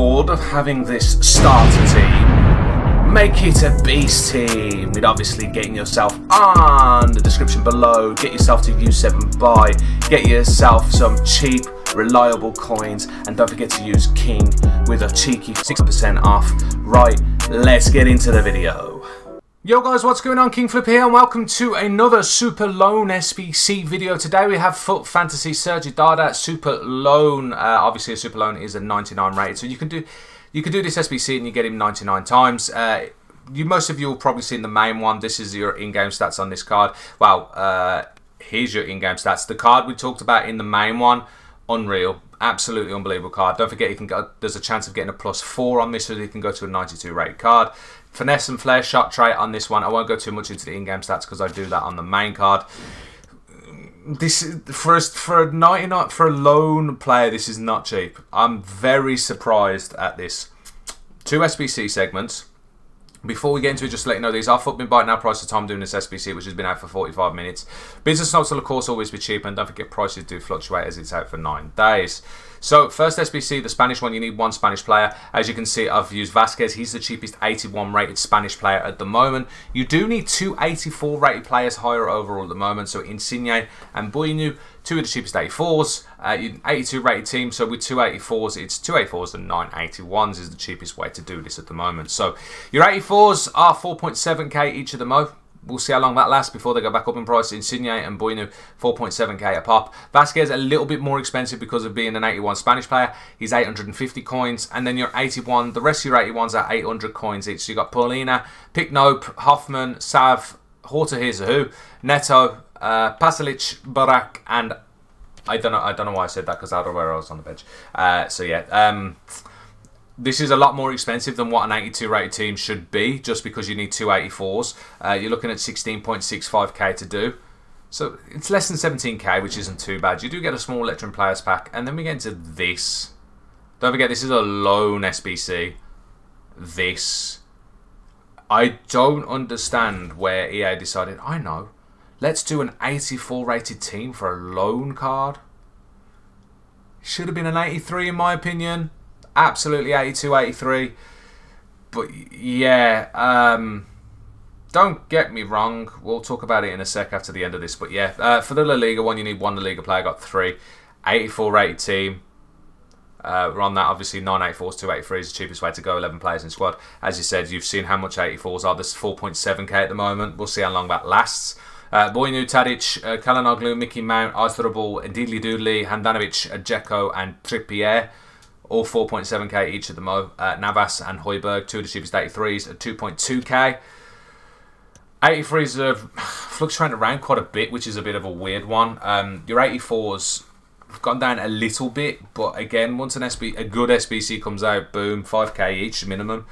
bored of having this starter team, make it a beast team with obviously getting yourself on the description below. Get yourself to U7Buy, get yourself some cheap, reliable coins, and don't forget to use King with a cheeky 6% off. Right, let's get into the video. Yo guys, what's going on? Kingflip here, and welcome to another super loan SBC video. Today we have Foot Fantasy Sergi Darder super loan. Obviously a super loan is a 99 rated, so you can do this SBC and you get him 99 times. Most of you will probably seen the main one. This is your in-game stats on this card. Well, here's your in-game stats. The card we talked about in the main one, unreal. Absolutely unbelievable card. Don't forget, you can go, there's a chance of getting a +4 on this, so you can go to a 92 rated card. Finesse and flare shot trait on this one. I won't go too much into the in-game stats because I do that on the main card. This for a 99, for a loan player, this is not cheap. I'm very surprised at this. Two SBC segments. Before we get into it, just to let you know, these are Footbin Bite now price of time doing this SBC, which has been out for 45 minutes. Business notes will, of course, always be cheap, and don't forget prices do fluctuate as it's out for 9 days. So, first SBC, the Spanish one, you need one Spanish player. As you can see, I've used Vasquez. He's the cheapest 81 rated Spanish player at the moment. You do need two 84 rated players higher overall at the moment, so Insigne and Buinu, two of the cheapest 84s. 82 rated team, so with two 84s, it's two 84s and 9 81s is the cheapest way to do this at the moment. So your 84s are 4.7k each of them. We'll see how long that lasts before they go back up in price. Insigne and Buinu, 4.7k a pop. Vasquez, a little bit more expensive because of being an 81 Spanish player. He's 850 coins. And then your 81, the rest of your 81s are 800 coins each. So you've got Paulina, Picnope, Hoffman, Sav, Horta-Hirzahu, Neto, Pasalic, Barak, and I don't know why I said that because I don't know where I was on the bench. So yeah, this is a lot more expensive than what an 82 rated team should be, just because you need two 84s. You're looking at 16.65k to do. So it's less than 17k, which isn't too bad. You do get a small veteran players pack, and then we get into this. Don't forget, this is a loan SBC. This, I don't understand where EA decided, I know, let's do an 84 rated team for a loan card. Should have been an 83 in my opinion. Absolutely 82, 83. But yeah, don't get me wrong. We'll talk about it in a sec after the end of this. But yeah, for the La Liga one, you need one La Liga player. I got three. 84 rated team. We're on that, obviously, 9 84s, 2 83s is the cheapest way to go, 11 players in squad. As you said, you've seen how much 84s are. This is 4.7k at the moment. We'll see how long that lasts. Boynu, Tadic, Kalanoglu, Mickey Mount, Ozdrabal, Diddly Doodly, Handanovic, Dzeko, and Trippier. All 4.7k each of them. Navas and Højbjerg, two of the cheapest 83s at 2.2k. 83s are fluctuating around quite a bit, which is a bit of a weird one. Your 84s have gone down a little bit, but again, once a good SBC comes out, boom, 5k each minimum.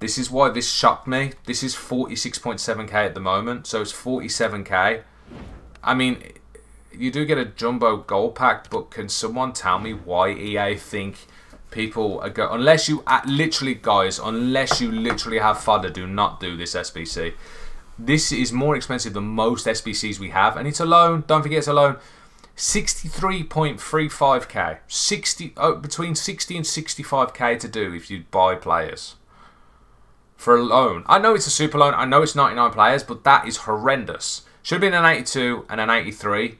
This is why this shocked me. This is 46.7k at the moment, so it's 47k. I mean, you do get a jumbo gold pack, but can someone tell me why EA think people are going... Unless you literally, guys, unless you literally have fodder, do not do this SBC. This is more expensive than most SBCs we have, and it's a loan. Don't forget it's a loan. 63.35k. Between 60 and 65k to do if you buy players. For a loan. I know it's a super loan. I know it's 99 players, but that is horrendous. Should have been an 82 and an 83.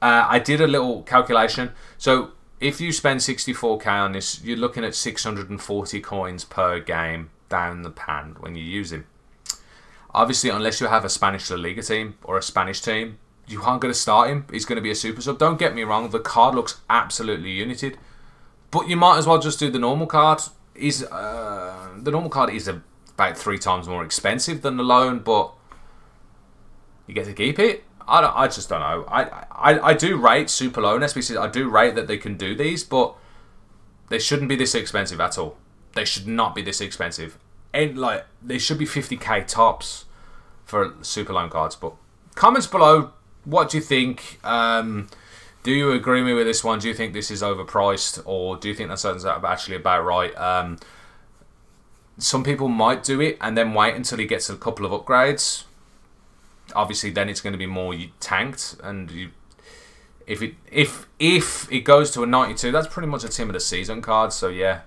I did a little calculation. So if you spend 64k on this, you're looking at 640 coins per game down the pan when you use him. Obviously, unless you have a Spanish La Liga team or a Spanish team, you aren't going to start him. He's going to be a super sub. Don't get me wrong. The card looks absolutely united. But you might as well just do the normal card. The normal card is about 3 times more expensive than the loan, but you get to keep it. I just don't know. I do rate super loan SBCs. I do rate that they can do these, but they shouldn't be this expensive at all. They should not be this expensive, and like they should be 50k tops for super loan cards. But comments below. What do you think? Do you agree with me with this one? Do you think this is overpriced, or do you think that's actually about right? Some people might do it and then wait until he gets a couple of upgrades. Obviously, then it's going to be more tanked, and If it goes to a 92, that's pretty much a team of the season card. So yeah,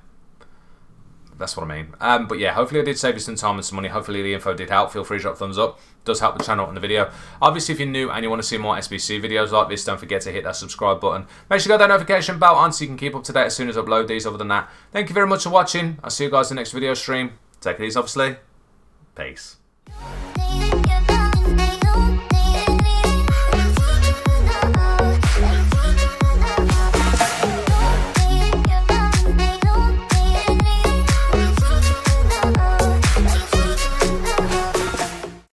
that's what I mean. But yeah, hopefully I did save you some time and some money. Hopefully the info did help. Feel free to drop a thumbs up. It does help the channel and the video. Obviously, if you're new and you want to see more SBC videos like this, don't forget to hit that subscribe button. Make sure you got that notification bell on so you can keep up to date as soon as I upload these. Other than that, thank you very much for watching. I'll see you guys in the next video stream. Take it easy, obviously. Peace.